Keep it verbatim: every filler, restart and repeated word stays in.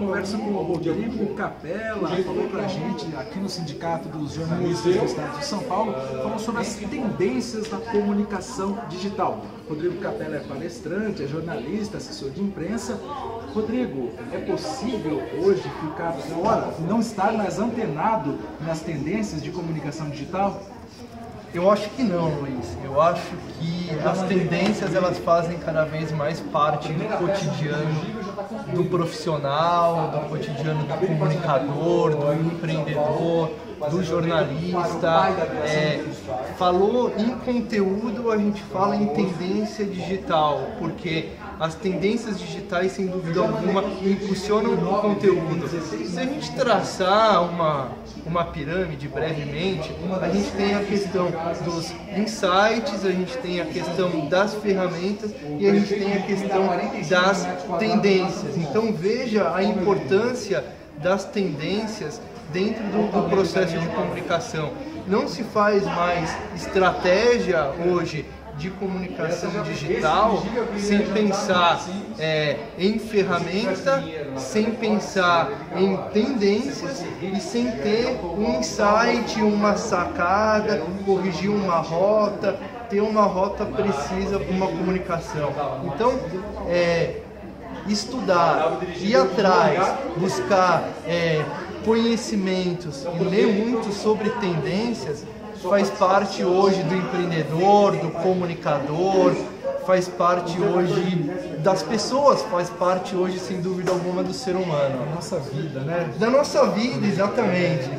conversa com o Rodrigo Capella, falou para a gente aqui no Sindicato dos Jornalistas do Estado de São Paulo, falou sobre as tendências da comunicação digital. Rodrigo Capella é palestrante, é jornalista, assessor de imprensa. Rodrigo, é possível hoje ficar fora, não estar mais antenado nas tendências de comunicação digital? Eu acho que não, Luiz. Eu acho que as tendências elas fazem cada vez mais parte do cotidiano do profissional, do cotidiano do comunicador, do empreendedor, do jornalista. É, falou em conteúdo, a gente fala em tendência digital, porque as tendências digitais, sem dúvida alguma, impulsionam o conteúdo. Se a gente traçar uma, uma pirâmide brevemente, a gente tem a questão dos insights, a gente tem a questão das ferramentas e a gente tem a questão das tendências. Então veja a importância das tendências dentro do, do processo de comunicação. Não se faz mais estratégia hoje de comunicação digital sem pensar é, em ferramenta, sem pensar em tendências e sem ter um insight, uma sacada, corrigir uma rota, ter uma rota precisa para uma comunicação. Então, é, estudar, ir atrás, buscar é, conhecimentos e ler muito sobre tendências faz parte hoje do empreendedor, do comunicador, faz parte hoje das pessoas, faz parte hoje, sem dúvida alguma, do ser humano. Da nossa vida, né? Da nossa vida, exatamente.